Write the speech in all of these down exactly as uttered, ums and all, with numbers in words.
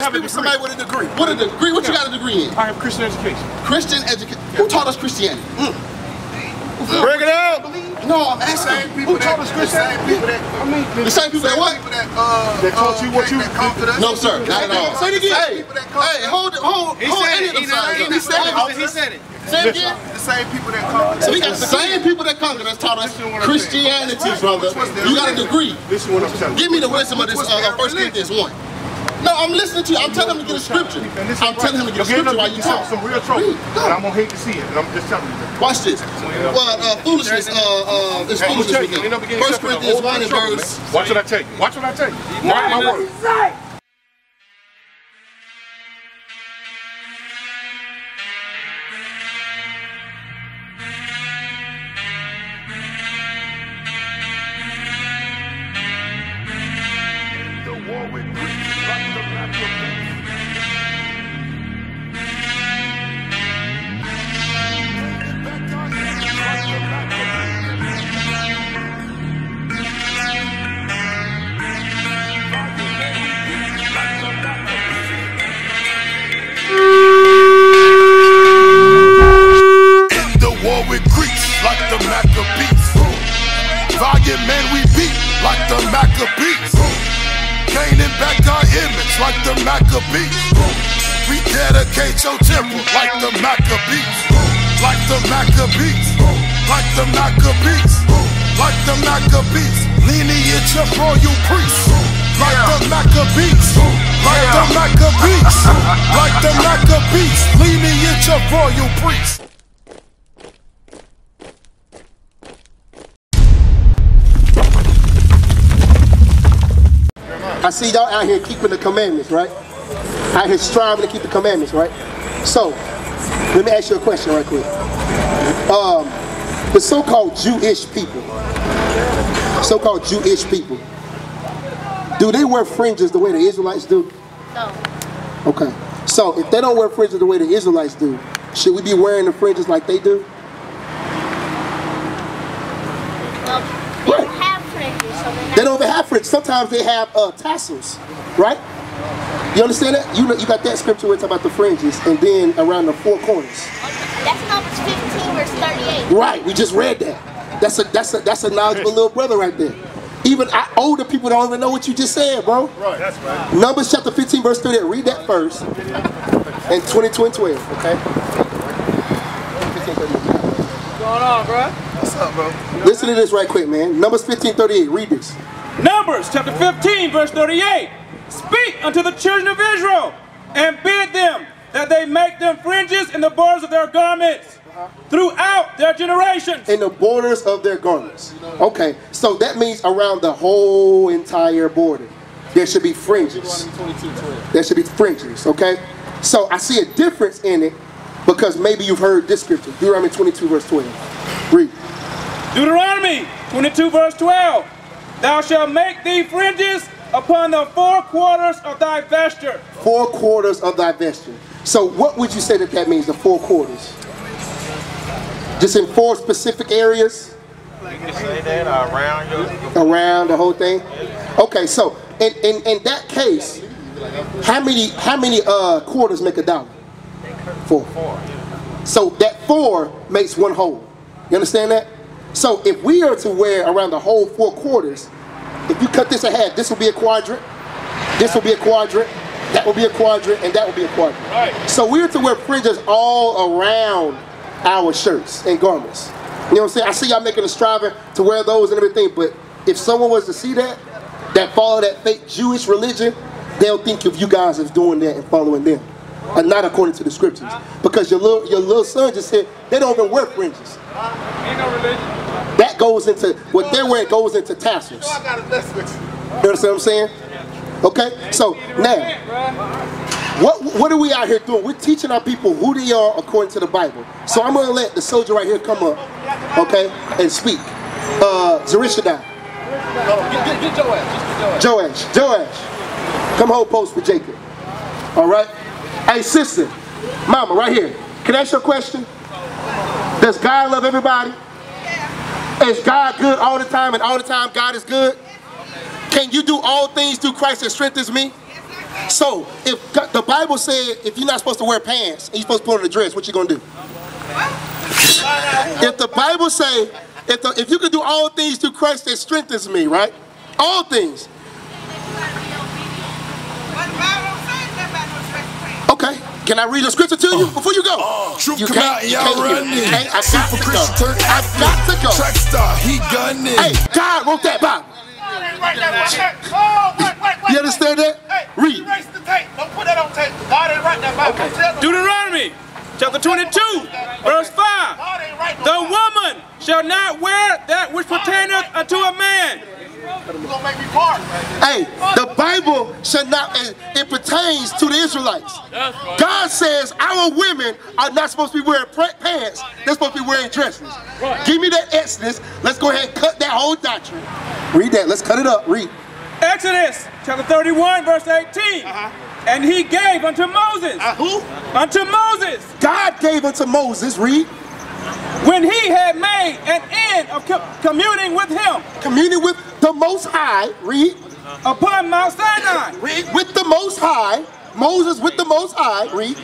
Maybe somebody with a degree. What a degree? What yeah. You got a degree in? I have Christian education. Christian education. Yeah. Who taught us Christianity? Mm. Bring it out. No, I'm asking. Who taught us Christianity? The same people that. I mean, the same people that what? That, uh, that taught you what you. That come to us. No, sir. Not at all. Say it again. Hey, hey, hold, hold, he hold. Said it. He, he, he said it. He said it. Say it again. The same people that come. So we got the same people that come that taught us Christianity, brother. You got a degree. This is what I'm telling you. Give me the wisdom of this First Corinthians one. No, I'm listening to you. I'm telling him to get a scripture. I'm telling him to get a scripture while you talk. Some real trouble. And I'm going to hate to see it. And I'm just telling you that. Watch this. Well, uh, foolishness uh, uh, is foolishness again. First Corinthians one and verse. Watch what I tell you. Watch what I tell you. Mark my words. Like the Maccabees, we dedicate your temple like the Maccabees, like the Maccabees, like the Maccabees, like the Maccabees, lineage of royal priests, like the Maccabees, like the Maccabees, like the Maccabees, lineage of royal priests. I see y'all out here keeping the commandments, right? Out here striving to keep the commandments, right? So, let me ask you a question right quick. Um, the so-called Jewish people, so-called Jewish people, do they wear fringes the way the Israelites do? No. Okay. So, if they don't wear fringes the way the Israelites do, should we be wearing the fringes like they do? They don't even have fringes. Sometimes they have uh, tassels, right? You understand that? You know, you got that scripture where it's about the fringes and then around the four corners. That's Numbers fifteen, verse thirty-eight. Right. We just read that. That's a that's a that's a knowledgeable little brother right there. Even I, older people don't even know what you just said, bro. Right. That's right. Numbers chapter fifteen, verse thirty-eight. Read that first. And twenty, twenty, twelve. Okay. What's going on, bro? What's up, bro? Listen to this right quick, man. Numbers fifteen, thirty-eight. Read this. Numbers chapter fifteen, verse thirty-eight. Speak unto the children of Israel and bid them that they make them fringes in the borders of their garments throughout their generations. In the borders of their garments. Okay, so that means around the whole entire border. There should be fringes. There should be fringes, okay? So I see a difference in it because maybe you've heard this scripture. Deuteronomy twenty-two, verse twelve. Read. Deuteronomy twenty-two, verse twelve. Thou shalt make thee fringes upon the four quarters of thy vesture. Four quarters of thy vesture. So what would you say that that means, the four quarters? Just in four specific areas? Around the whole thing? Okay, so in, in, in that case, how many, how many uh, quarters make a dollar? Four. So that four makes one whole. You understand that? So if we are to wear around the whole four quarters, if you cut this in half, this will be a quadrant, this will be a quadrant, that will be a quadrant, and that will be a quadrant. Right. So we are to wear fringes all around our shirts and garments. You know what I'm saying? I see y'all making a striving to wear those and everything, but if someone was to see that, that follow that fake Jewish religion, they'll think of you guys as doing that and following them, and not according to the scriptures. Because your little, your little son just said, they don't even wear fringes. Ain't no religion. That goes into, what they're wearing goes into tassels. You understand what I'm saying? Okay, so now, what, what are we out here doing? We're teaching our people who they are according to the Bible. So I'm going to let the soldier right here come up, okay, and speak. Uh, Zerishaddai. Get, get, get Joash. Joash. Joash. Come hold post for Jacob. All right? Hey, sister, mama, right here. Can I ask you a question? Does God love everybody? Is God good all the time, and all the time God is good? Can you do all things through Christ that strengthens me? So if the Bible said if you're not supposed to wear pants and you're supposed to put on a dress, what you gonna do? If the Bible say if the, if you can do all things through Christ that strengthens me, right? All things. Okay. Can I read the scripture to you before you go? Uh, Troop you come out and y'all run in. Hey, I got to go. I got to go. Track star, he gunning. Hey, God wrote that Bible. You understand that? Hey, read. Erase the tape. Don't put that on tape. God ain't write that Bible. Okay. Deuteronomy chapter twenty-two, verse five. The woman shall not wear that which pertaineth unto a man. Hey, the Bible should not, it, it pertains to the Israelites. God says our women are not supposed to be wearing pants, they're supposed to be wearing dresses. Give me that Exodus, let's go ahead and cut that whole doctrine. Read that, let's cut it up, read. Exodus chapter thirty-one verse eighteen. Uh-huh. And he gave unto Moses. Uh, who? Unto Moses. God gave unto Moses, read. When he had made an end of co communing with him. Communing with the Most High, read. Upon Mount Sinai. Read. With the Most High. Moses with the Most High, read.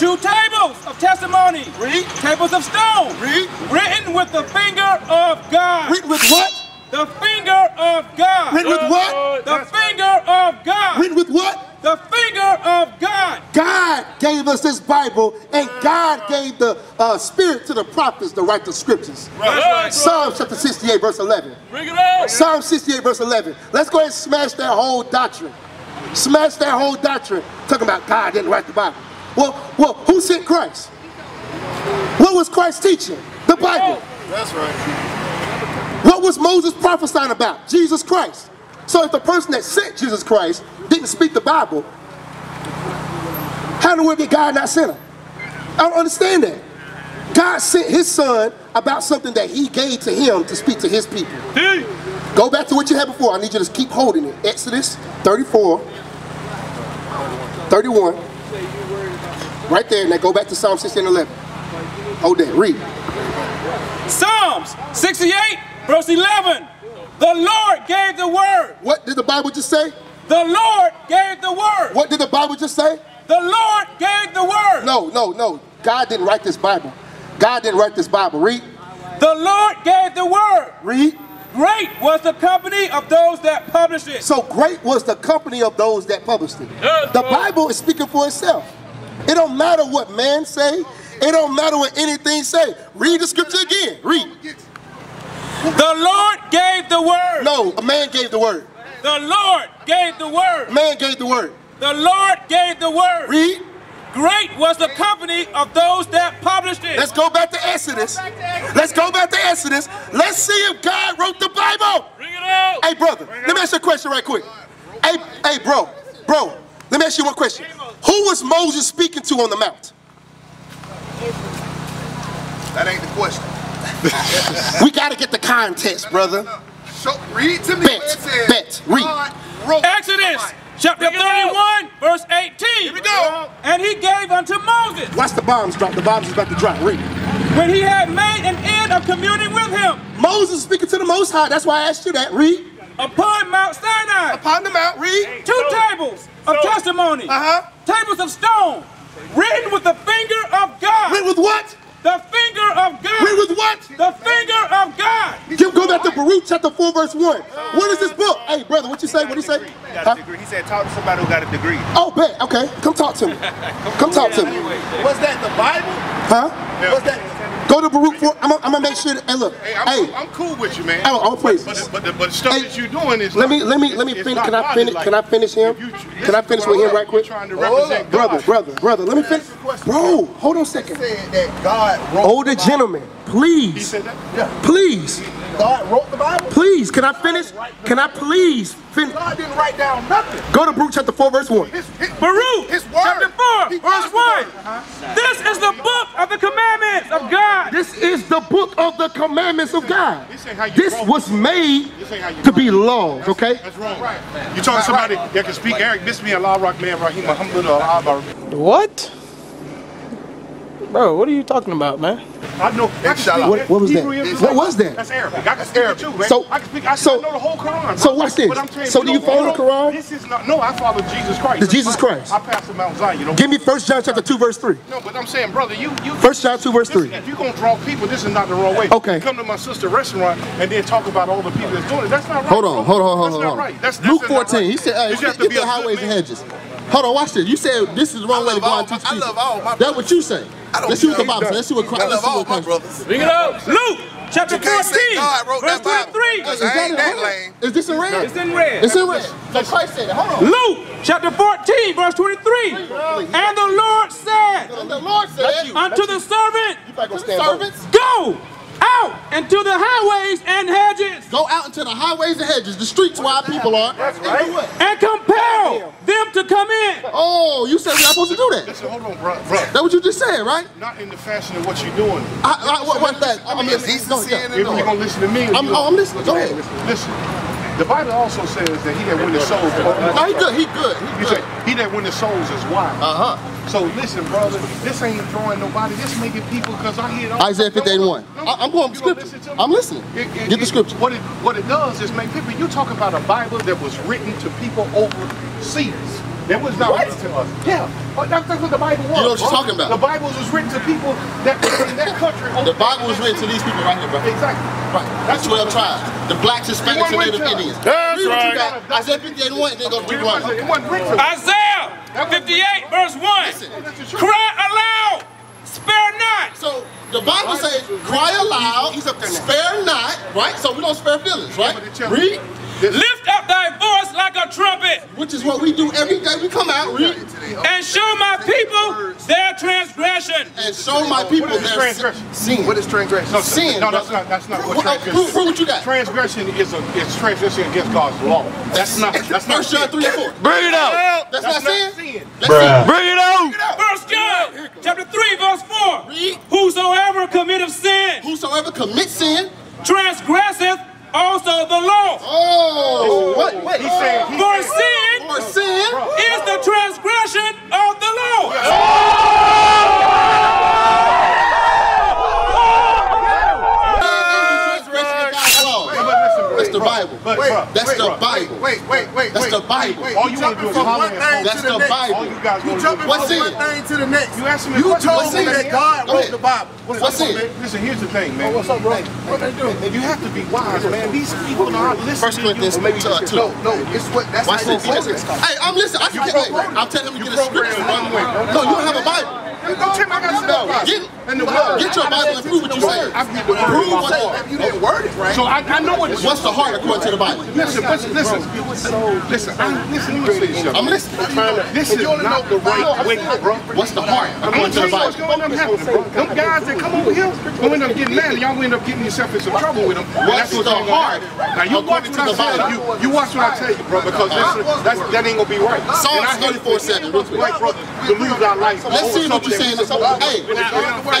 Two tables of testimony. Read. Tables of stone. Read. Written with the finger of God. Written with what? The finger of God. Written with what? The finger of God. Written with what? The finger of God. God gave us this Bible, and God gave the uh, Spirit to the prophets to write the scriptures. Right. Psalm chapter sixty-eight, verse eleven. Bring it up. Psalm sixty-eight, verse eleven. Let's go ahead and smash that whole doctrine. Smash that whole doctrine. Talking about God didn't write the Bible. Well, well, who sent Christ? What was Christ teaching? The Bible. That's right. What was Moses prophesying about? Jesus Christ. So if the person that sent Jesus Christ didn't speak the Bible, how in the world did God not send him? I don't understand that. God sent his son about something that he gave to him to speak to his people. Hey. Go back to what you had before. I need you to keep holding it. Exodus thirty-four, thirty-one. Right there. Now go back to Psalm sixteen eleven. Hold that. Read. Psalms sixty-eight, verse eleven. The Lord gave the word. What did the Bible just say? The Lord gave the word. What did the Bible just say? The Lord gave the word. No, no, no. God didn't write this Bible. God didn't write this Bible. Read. The Lord gave the word. Read. Great was the company of those that published it. So great was the company of those that published it. Yes, the Bible is speaking for itself. It don't matter what man say. It don't matter what anything say. Read the scripture again. Read. The Lord gave the word. No, a man gave the word. The Lord gave the word. Man gave the word. The Lord gave the word. Read. Great was the company of those that published it. Let's go back to Exodus. Let's go back to Exodus. Let's see if God wrote the Bible. Bring it out. Hey, brother, let me ask you a question right quick. Hey, hey, bro, bro, let me ask you one question. Who was Moses speaking to on the mount? That ain't the question. We got to get the context, brother. No, no, no. Show, read to me. Bet, says, bet, read. Exodus chapter thirty-one, verse eighteen. Here we go. And he gave unto Moses. Watch the bombs drop. The bombs is about to drop. Read. When he had made an end of communing with him. Moses speaking to the Most High. That's why I asked you that. Read. Upon Mount Sinai. Upon the mount. Read. Two tables of testimony. Uh-huh. Tables of stone. Written with the finger of God. Written with what? The finger of God. Read with what? The finger of God. Give, go back to Baruch chapter four, verse one. What is this book? Hey, brother, what you say? What do you say? He got a degree. He said, talk to somebody who got a degree. Oh, bet. Okay. Come talk to me. Come talk to me. Was that the Bible? Huh? Was that? Go to Baruch four. I'm gonna make sure that, hey, look. Hey, I'm, hey. I'm cool with you, man. I'll praise. But, but, but, the, but the stuff hey, that you're doing is. Let me, let me, let me finish. Can I finish? Like, can I finish him? You, can I finish with him right quick? Oh, brother, brother, brother. Let me finish. Bro, hold on a second. Said that God wrote Older the gentleman, please. He said that? Yeah. Please. God wrote the Bible. Please, can I finish? Can I please finish? God didn't write down nothing. Go to Baruch chapter four, verse one. His, his, Baruch his word. Chapter four, he verse one. Uh-huh. This is the book of the commandments of God. This is the book of the commandments of God. This was made to be laws, okay? That's wrong. You talking to somebody that can speak Arabic? This be a Allah Rock man, Rahim Alhamdulillah. What? Bro, what are you talking about, man? I know. I can what, what was Hebrew that? What was that? That's Arabic. I can speak Arabic. It too, man. So I can speak. I, so, I know the whole Quran. So watch this. I'm you, so do you follow the Quran? This is not. No, I follow Jesus Christ. The Jesus Christ. I passed the Mount Zion. You know. Give me First John chapter two verse three. No, but I'm saying, brother, you you. First John two verse three. Listen, if you're gonna draw people, this is not the wrong way. Okay. You come to my sister restaurant and then talk about all the people that's doing it. That's not right. Hold on, hold on, hold on, hold on. That's Luke fourteen. He said, "Hey, get the highways and hedges." Hold on, watch this. You said this is the wrong way to go and teach people. I love all my brothers. That's what you say. Let's see what the Bible says. Let's see what Christ. I love all my brothers. Bring it up. Luke chapter fourteen, verse twenty-three. Is that in? Is this in red? It's in red. It's in red. So Christ said it. Hold on. Luke chapter fourteen, verse twenty-three. And the Lord said, the Lord said unto the servant, servants, go out into the highways and hedges. Go out into the highways and hedges, the streets where our people are. That's right. And compel them to come in. Oh, you said we're not supposed to do that. Listen, hold on, bro. bro. That's what you just said, right? Not in the fashion of what you're doing. I, I, what, what's that? I mean, if you're going to listen to me. I'm, oh, I'm listening. Go ahead. Listen. listen. The Bible also says that he that win the souls. No, he good, he good. He, good. he that win the souls is wise. Uh huh. So listen, brother, this ain't throwing nobody. This making people, because I hear it all. Isaiah fifty-eight one. No, I'm going to scripture. Listen to I'm listening. It, it, Get the scripture. It, what, it, what it does is make people, you talk about a Bible that was written to people overseas. That was not written to us. Yeah, well, that's, that's what the Bible was. You know what you're bro. talking about. The Bible was written to people that were in that country. The Bible was written to these people right here, bro. Exactly. Right. That's twelve tribes. The blacks, Hispanics, and Native Indians. That's Read right. Got, Isaiah fifty-eight one, they're going to Deuteronomy. Isaiah fifty-eight, verse one. Listen. Cry aloud, spare not. So the Bible says, cry aloud, spare not, right? So we don't spare feelings, right? Read. Lift up thy voice like a trumpet. Which is what we do every day. We come out, read. And show my people their transgression. And show my people their sin. What is transgression? No, sin. No, that's not, that's not what transgression is. Prove what you got. Transgression is a, it's transgression against God's law. That's not, that's not sin. First John three and four. Bring it out. That's not sin. Bring it out. First John chapter three, verse four. Read. Whosoever committeth sin. Whosoever commits sin. Transgresseth. Also the law. Oh, what? what? He said, he for said, sin, for sin is the transgression of the law. Yes. Oh! Oh! That's the Bible. But, wait, that's wait, the Bible. Wait, wait, wait. That's wait, the Bible. Wait, wait, wait. That's the Bible. All you, you want to do is holler at home. That's the Bible. All you guys you jumping from one thing to the next. You asked me You told me that God wrote the Bible. What's it? Listen, here's the thing, man. Oh, what's up, bro? Hey, what they do? You have to be wise, man. These people are listening. First Corinthians maybe two. No, no, it's what that's Why how you close it. Hey, I'm listening. I can get, wait, I'm telling him to get a scripture one way. No, you don't have a Bible. You don't check my Bible. Get it. Get your Bible and prove what you say. Prove what you didn't word it, right? So I know what it's. What's the heart according to the Bible? Listen, listen, listen. Listen, I'm listening to this. I'm listening. This is not the right way, bro. What's the heart according to the Bible? Them guys that come over here, you end up getting mad. Y'all end up getting yourself in some trouble with them. What's the heart? Now you watch what I tell you. You watch what I tell you, bro, because that ain't gonna be right. Psalm thirty-four seven. Right, brother. To lose our life. Let's see what you're saying. Hey,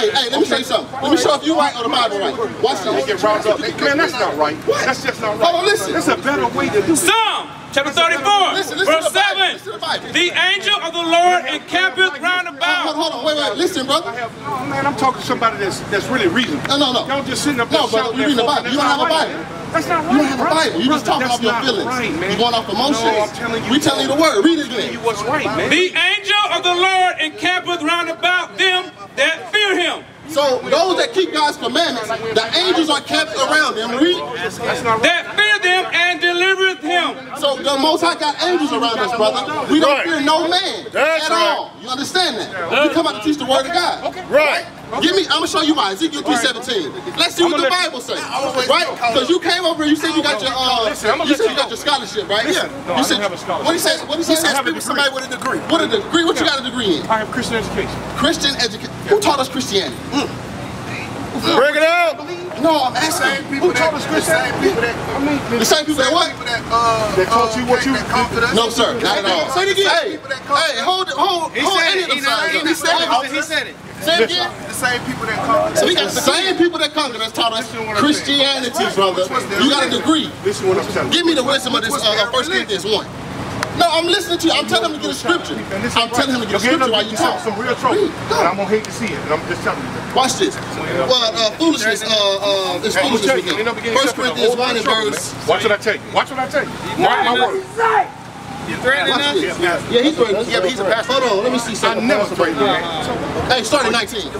hey, hey. Let me show you something. Let me show if you right or the Bible right. Watch this. Man, that's not right. That's just not right. Hold on, listen. There's a better way to do it. Psalm chapter thirty-four, listen, listen, verse seven. The, the angel of the Lord encampeth round about. Hold on, hold on, wait, wait, listen, brother. I have, no, man, I'm talking to somebody that's that's really reasonable. No, no, no. Y'all just sitting up there. No, brother, you reading the Bible. You don't have a Bible. That's not right. You don't have a Bible. You just talking off your feelings. Right, man. You going off emotions. No, I'm telling you. We telling you the word. Read it again. You what's right, man. The angel of the Lord encampeth round about them that fear Him. So those that keep God's commandments, the angels are kept around them. Read. That fear them and delivereth them. So the Most High got angels around us, brother. We don't right. fear no man That's at right. all. You understand that? That's we come out to teach the word of God. Okay. Okay. Right. Okay. Give me. I'm gonna show you why Ezekiel three seventeen. Let's see what the Bible says, right? Because you came over and you said you got your, uh, you said you got your scholarship, right? Yeah. You said what he said. What he said. Somebody with a degree. What a degree? What you got a degree in? I have Christian education. Christian education. Who taught us Christianity? Mm. Break it out. No, I'm asking. Who taught us Christianity? The same people that what? That taught you what you. No, sir. Not at all. Say it again. Hey, hey, hold, hold, hold any of them signs. He said it. He said it. Say again? The same people that conquered. So we got the same people that conquered us taught us Christianity, brother. You got a degree. Give me the wisdom of this uh, First Corinthians one. No, I'm listening to you. I'm telling him to get a scripture. I'm telling him to get a scripture while you talk. Some real trouble. And I'm going to hate to see it. And I'm just telling you. Watch this. Well, uh, foolishness uh, uh, is foolishness with him. First Corinthians one and verse. Watch what I tell you. Watch what I tell you. Mark my words. You threatening us? Yeah, yeah. yeah, he's threatening. Yeah, but he's a pastor. Hold on, let me see something. I never threatened him. Hey, start at nineteen.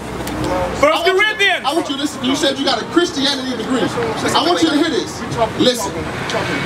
First Corinthians. I want you to listen. You said you got a Christianity degree. I want you to hear this. Listen.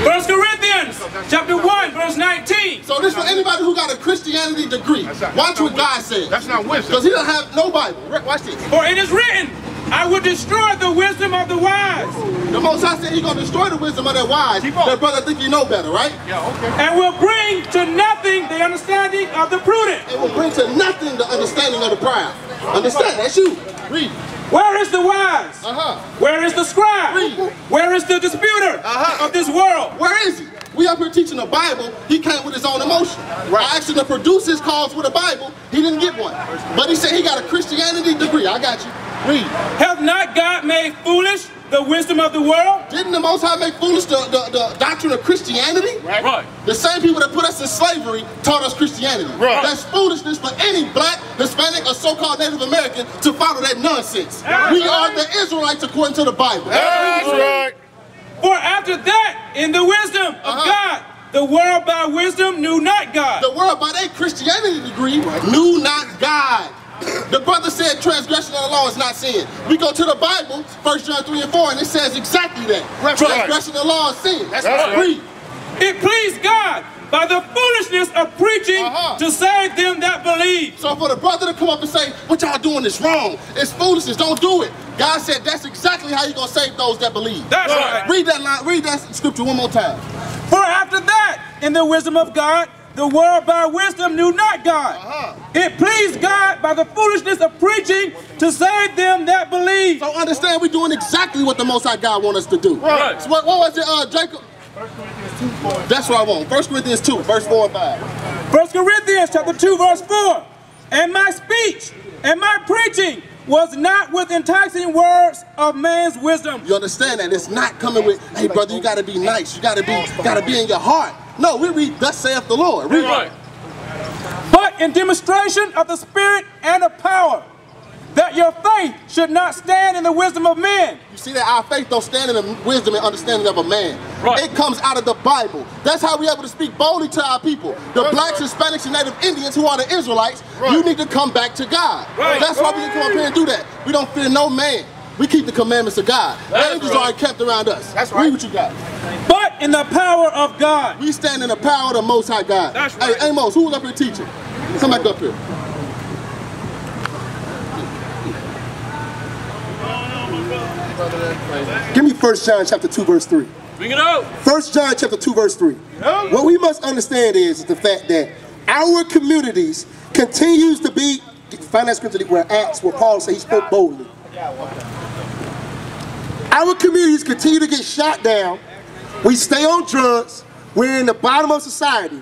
First Corinthians, chapter one, verse nineteen. So this is for anybody who got a Christianity degree. Watch what God says. That's not wisdom. Because he doesn't have no Bible. Watch this. For it is written, I will destroy the wisdom of the wise. The Most High said he's going to destroy the wisdom of the wise. That brother think you know better, right? Yeah, okay. And will bring to nothing the understanding of the prudent. It will bring to nothing the understanding of the proud. Understand, that's you. Read. Where is the wise? Uh-huh. Where is the scribe? Read. Where is the disputer uh-huh. of this world? Where is he? We up here teaching the Bible. He came with his own emotion. Right. I asked him to produce his cause with a Bible. He didn't get one. But he said he got a Christianity degree. I got you. Read. Have not God made foolish the wisdom of the world? Didn't the Most High make foolish the, the, the doctrine of Christianity? Right. right. The same people that put us in slavery taught us Christianity. Right. That's foolishness for any black, Hispanic, or so-called Native American to follow that nonsense. That's we right. are the Israelites according to the Bible. That's right. For after that, in the wisdom of uh-huh. God, the world by wisdom knew not God. The world by their Christianity degree knew not God. The brother said transgression of the law is not sin. We go to the Bible, First John three and four, and it says exactly that. Right. Transgression of the law is sin. That's right. Read. It pleased God by the foolishness of preaching uh-huh. to save them that believe. So for the brother to come up and say, what y'all doing is wrong. It's foolishness. Don't do it. God said that's exactly how you're going to save those that believe. That's right. right. Read that line. Read that scripture one more time. For after that, in the wisdom of God, the world by wisdom knew not God. Uh-huh. It pleased God by the foolishness of preaching to save them that believe. So understand we're doing exactly what the Most High God wants us to do. Right. So what, what was it, uh, Jacob? First Corinthians two, four. That's what I want. First Corinthians two, verse four and five. First Corinthians chapter two, verse four. And my speech and my preaching was not with enticing words of man's wisdom. You understand that? It's not coming with, hey brother, you gotta be nice. You gotta be, gotta be in your heart. No, we read, thus saith the Lord. Read right. But in demonstration of the Spirit and of power, that your faith should not stand in the wisdom of men. You see that our faith don't stand in the wisdom and understanding of a man. Right. It comes out of the Bible. That's how we're able to speak boldly to our people. The right. blacks, Hispanics, and Native Indians who are the Israelites, right. you need to come back to God. Right. That's why we can come up here and do that. We don't fear no man. We keep the commandments of God. That's Angels right. are kept around us. That's right. Read what you got. But in the power of God. We stand in the power of the Most High God. That's right. Hey, Amos, who was up here teaching? Come back up here. Give me First John chapter two, verse three. Bring it out. First John chapter two, verse three. What we must understand is the fact that our communities continues to be, find that scripture where Acts, where Paul said he spoke boldly. Our communities continue to get shot down. We stay on drugs. We're in the bottom of society.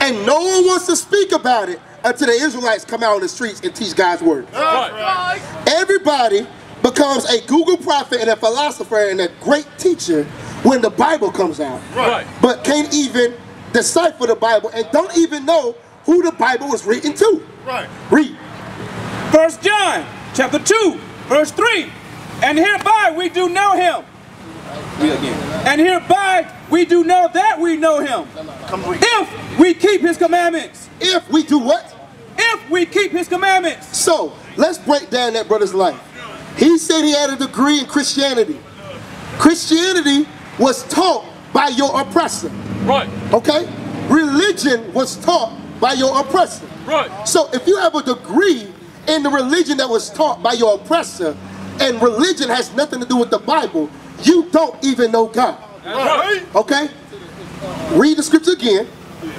And no one wants to speak about it until the Israelites come out on the streets and teach God's word. Right. Everybody becomes a Google prophet and a philosopher and a great teacher when the Bible comes out. Right. But can't even decipher the Bible and don't even know who the Bible was written to. Right. Read. First John chapter two, verse three. And hereby we do know him. Read again. And hereby we do know that we know him. If we keep his commandments. If we do what? If we keep his commandments. So let's break down that brother's life. He said he had a degree in Christianity. Christianity was taught by your oppressor. Right. Okay? Religion was taught by your oppressor. Right. So if you have a degree in the religion that was taught by your oppressor, and religion has nothing to do with the Bible, you don't even know God. Right. Okay? Read the scripture again.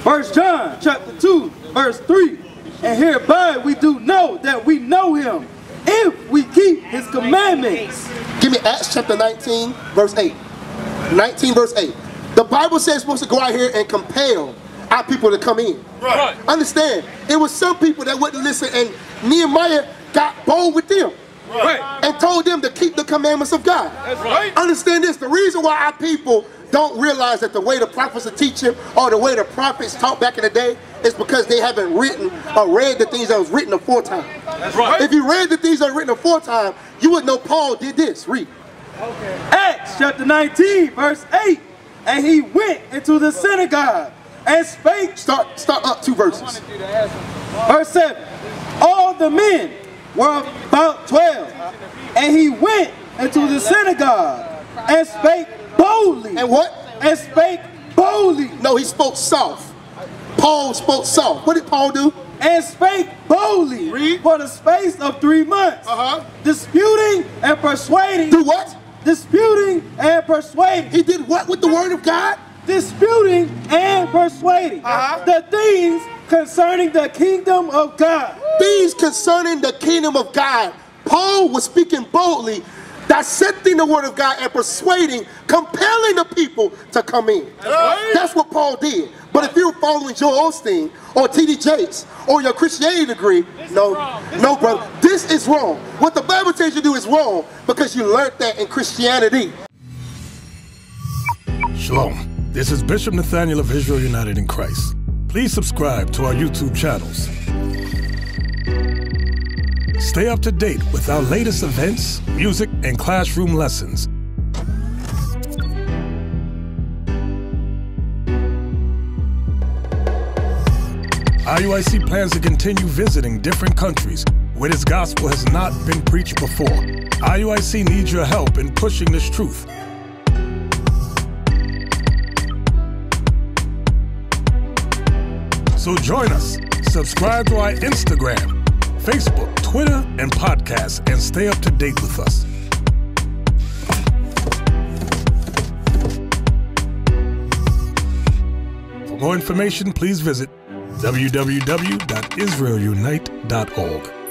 First John chapter two, verse three. And hereby we do know that we know him, if we keep his commandments. Give me Acts chapter nineteen, verse eight. nineteen, verse eight. The Bible says supposed to go out here and compel our people to come in. Right. Understand, it was some people that wouldn't listen, and Nehemiah got bold with them. Right. And told them to keep the commandments of God. That's right. Understand this, the reason why our people don't realize that the way the prophets are teaching, or the way the prophets taught back in the day, is because they haven't written or read the things that was written aforetime. That's right. If you read the things that were written aforetime, you would know Paul did this. Read. Okay. Acts chapter nineteen, verse eight. And he went into the synagogue and spake. Start, start up two verses. Verse seven. All the men were about twelve. And he went into the synagogue and spake boldly. And what? And spake boldly. No, he spoke soft. Paul spoke soft. What did Paul do? And spake boldly. Read. For the space of three months. Uh-huh. Disputing and persuading. Do what? Disputing and persuading. He did what with the word of God? Disputing and persuading. Uh-huh. The things concerning the kingdom of God. Things concerning the kingdom of God. Paul was speaking boldly, dissecting the word of God and persuading, compelling the people to come in. That's, right. That's what Paul did. But if you're following Joel Osteen or T D Jakes or your Christianity degree, this no, no, brother, wrong. This is wrong. What the Bible tells you to do is wrong, because you learned that in Christianity. Shalom. This is Bishop Nathaniel of Israel United in Christ. Please subscribe to our YouTube channels. Stay up to date with our latest events, music, and classroom lessons. I U I C plans to continue visiting different countries where this gospel has not been preached before. I U I C needs your help in pushing this truth. So join us, subscribe to our Instagram, Facebook, Twitter, and podcasts, and stay up to date with us. For more information, please visit w w w dot Israel Unite dot org.